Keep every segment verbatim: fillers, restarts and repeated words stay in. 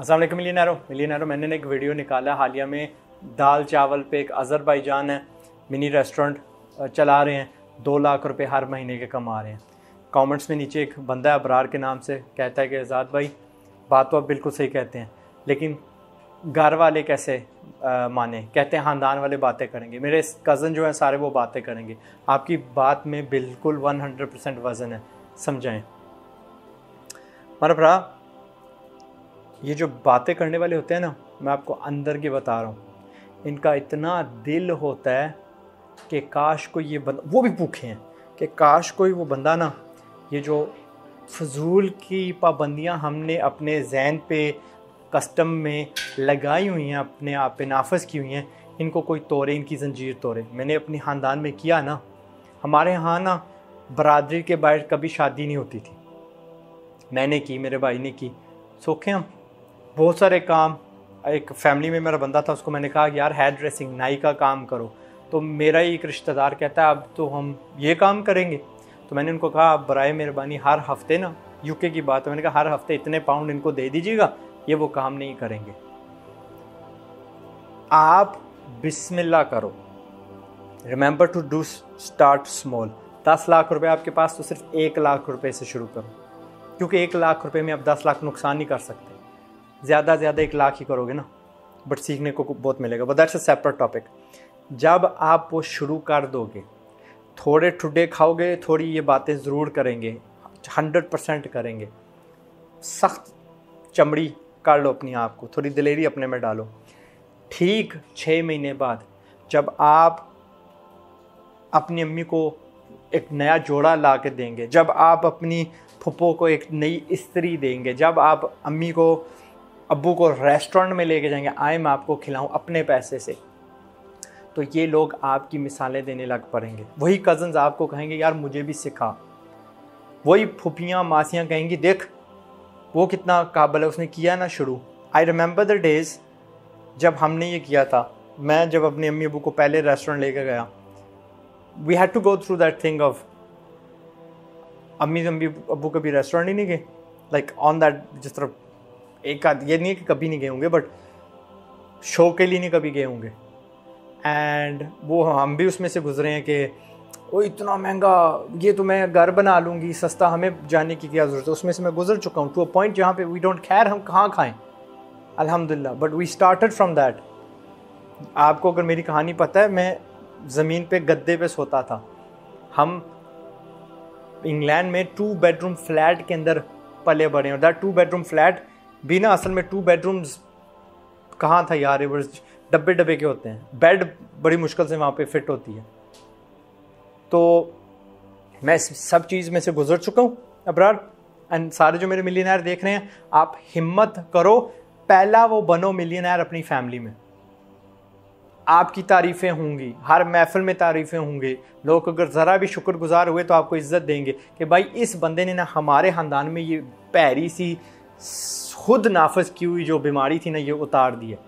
अस्सलाम वालेकुम मिलियनेरो मिलियनेरो मैंने एक वीडियो निकाला हालिया में दाल चावल पे। एक अज़रबैजान है, मिनी रेस्टोरेंट चला रहे हैं, दो लाख रुपए हर महीने के कमा रहे हैं। कमेंट्स में नीचे एक बंदा है अबरार के नाम से, कहता है कि आज़ाद भाई बात तो आप बिल्कुल सही कहते हैं, लेकिन घर वाले कैसे आ, माने। कहते हैं ख़ानदान वाले बातें करेंगे, मेरे कज़न जो हैं सारे वो बातें करेंगे। आपकी बात में बिल्कुल वन हंड्रेड परसेंट वज़न है, समझाएँ। मगर भरा ये जो बातें करने वाले होते हैं ना, मैं आपको अंदर की बता रहा हूँ, इनका इतना दिल होता है कि काश कोई ये बंदा, वो भी भूखे हैं कि काश कोई वो बंदा ना, ये जो फजूल की पाबंदियाँ हमने अपने जहन पे कस्टम में लगाई हुई हैं, अपने आप पे नाफज की हुई हैं, इनको कोई तोड़े, इनकी जंजीर तोड़े। मैंने अपने ख़ानदान में किया ना, हमारे यहाँ ना बरादरी के बाहर कभी शादी नहीं होती थी। मैंने की, मेरे भाई ने की, सोखे हम बहुत सारे काम। एक फैमिली में मेरा बंदा था, उसको मैंने कहा यार हेयर ड्रेसिंग नाई का काम करो, तो मेरा ही एक रिश्तेदार कहता है अब तो हम ये काम करेंगे। तो मैंने उनको कहा आप बराए मेहरबानी हर हफ्ते ना, यूके की बात है, मैंने कहा हर हफ्ते इतने पाउंड इनको दे दीजिएगा, ये वो काम नहीं करेंगे। आप बिस्मिल्लाह करो, remember to do start small. दस लाख रुपये आपके पास, तो सिर्फ एक लाख रुपये से शुरू करो, क्योंकि एक लाख रुपये में आप दस लाख नुकसान नहीं कर सकते। ज़्यादा ज़्यादा एक लाख ही करोगे ना, बट सीखने को बहुत मिलेगा। But that's a separate topic. जब आप वो शुरू कर दोगे, थोड़े ठुडे खाओगे, थोड़ी ये बातें ज़रूर करेंगे, हंड्रेड परसेंट करेंगे। सख्त चमड़ी कर लो अपनी आप को, थोड़ी दिलेरी अपने में डालो। ठीक छः महीने बाद जब आप अपनी अम्मी को एक नया जोड़ा ला के देंगे, जब आप अपनी फुप्पो को एक नई इस्त्री देंगे, जब आप अम्मी को अब्बू को रेस्टोरेंट में लेके जाएंगे, आए मैं आपको खिलाऊं अपने पैसे से, तो ये लोग आपकी मिसालें देने लग पड़ेंगे। वही कज़न्स आपको कहेंगे यार मुझे भी सिखा, वही फुफियाँ मासियाँ कहेंगी देख वो कितना काबिल है, उसने किया ना शुरू। आई रिमेंबर द डेज़ जब हमने ये किया था। मैं जब अपने अम्मी अबू को पहले रेस्टोरेंट लेके गया, we had to go through that thing of अम्मी अम्मी अबू कभी रेस्टोरेंट ही नहीं गए, लाइक ऑन दैट, जिस तरह एक आध, ये नहीं कि कभी नहीं गए होंगे, बट शो के लिए नहीं कभी गए होंगे। एंड वो हम भी उसमें से गुजरे हैं कि वो इतना महंगा, ये तो मैं घर बना लूँगी सस्ता, हमें जाने की क्या ज़रूरत है। उसमें से मैं गुजर चुका हूँ टू अ पॉइंट जहाँ पे वी डोंट केयर हम कहाँ खाएं, अल्हम्दुलिल्लाह, but we started from that. आपको अगर मेरी कहानी पता है, मैं ज़मीन पे गद्दे पे सोता था। हम इंग्लैंड में टू बेडरूम फ्लैट के अंदर पले बढ़े, और दैट टू बेडरूम फ्लैट भी ना असल में टू बेडरूम्स कहाँ था यार, रिवर्स डब्बे डब्बे के होते हैं, बेड बड़ी मुश्किल से वहाँ पे फिट होती है। तो मैं सब चीज़ में से गुजर चुका हूँ अबरार, एंड सारे जो मेरे मिलियनेयर देख रहे हैं, आप हिम्मत करो, पहला वो बनो मिलियनेयर अपनी फैमिली में। आपकी तारीफ़ें होंगी, हर महफिल में तारीफ़ें होंगी, लोग अगर ज़रा भी शुक्रगुजार हुए तो आपको इज़्ज़त देंगे कि भाई इस बंदे ने ना हमारे ख़ानदान में ये पैरी सी खुद नाफज की हुई जो बीमारी थी ना, ये उतार दी है।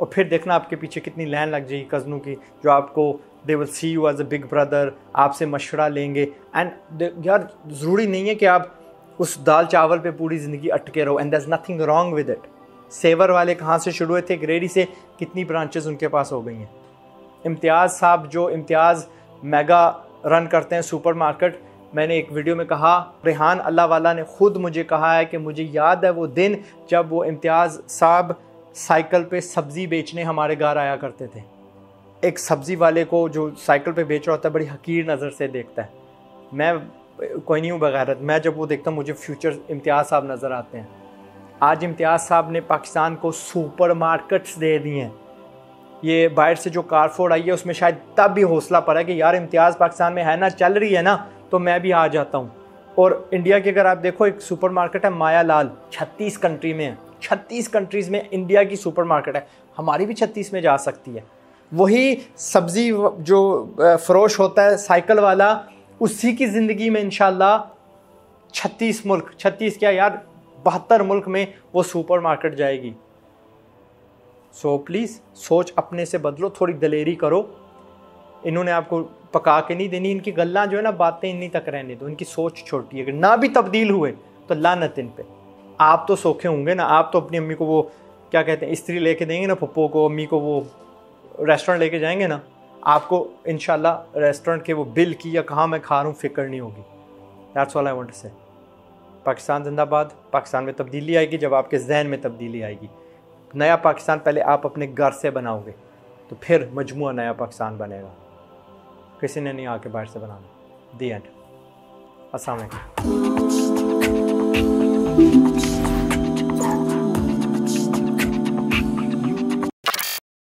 और फिर देखना आपके पीछे कितनी लाइन लग जाएगी कज़नों की, जो आपको they will see you as a big brother, आपसे मशवरा लेंगे। एंड यार ज़रूरी नहीं है कि आप उस दाल चावल पे पूरी ज़िंदगी अटके रहो, and there is nothing wrong with it. सेवर वाले कहाँ से शुरू हुए थे, ग्रेडी से, कितनी ब्रांचेस उनके पास हो गई हैं। इम्तियाज़ साहब जो इम्तियाज़ मेगा रन करते हैं सुपर मार्केट, मैंने एक वीडियो में कहा, रेहान अल्लाह वाला ने ख़ुद मुझे कहा है कि मुझे याद है वो दिन जब वो इम्तियाज़ साहब साइकिल पे सब्ज़ी बेचने हमारे घर आया करते थे। एक सब्ज़ी वाले को जो साइकिल पे बेच रहा होता है, बड़ी हकीर नज़र से देखता है। मैं कोई नहीं हूँ बगैरत, मैं जब वो देखता हूँ मुझे फ्यूचर इम्तियाज़ साहब नज़र आते हैं। आज इम्तियाज़ साहब ने पाकिस्तान को सुपर मार्केट्स दे दिए हैं। ये बाहर से जो कारफोर्ड आई है, उसमें शायद तब भी हौसला पड़ा कि यार इम्तियाज़ पाकिस्तान में है ना, चल रही है ना, तो मैं भी आ जाता हूँ। और इंडिया की अगर आप देखो, एक सुपरमार्केट है माया लाल, छत्तीस कंट्री में है, छत्तीस कंट्रीज़ में इंडिया की सुपरमार्केट है, हमारी भी छत्तीस में जा सकती है। वही सब्ज़ी जो फरोश होता है साइकिल वाला, उसी की ज़िंदगी में इंशाल्लाह छत्तीस मुल्क, छत्तीस क्या यार बहत्तर मुल्क में वो सुपरमार्केट जाएगी। सो प्लीज़ सोच अपने से बदलो, थोड़ी दलेरी करो। इन्होंने आपको पका के नहीं देनी, इनकी गल्ला जो है ना, बातें इन्हीं तक रहने दो, इनकी सोच छोटी है। अगर ना भी तब्दील हुए तो लानत इन पे। आप तो सौखे होंगे ना, आप तो अपनी अम्मी को वो क्या कहते हैं इस्त्री लेके देंगे ना, पप्पो को अम्मी को वो रेस्टोरेंट लेके जाएंगे ना, आपको इंशाल्लाह रेस्टोरेंट के वो बिल की या कहाँ मैं खा रहा हूँ फिक्र नहीं होगी। That's all I want to say. Pakistan जिंदाबाद। पाकिस्तान में तब्दीली आएगी जब आपके जहन में तब्दीली आएगी। नया पाकिस्तान पहले आप अपने घर से बनाओगे तो फिर मजमूआ नया पाकिस्तान बनेगा, किसी ने नहीं आके बाहर से बनाना। दी एंड। अस्सलाम वालेकुम।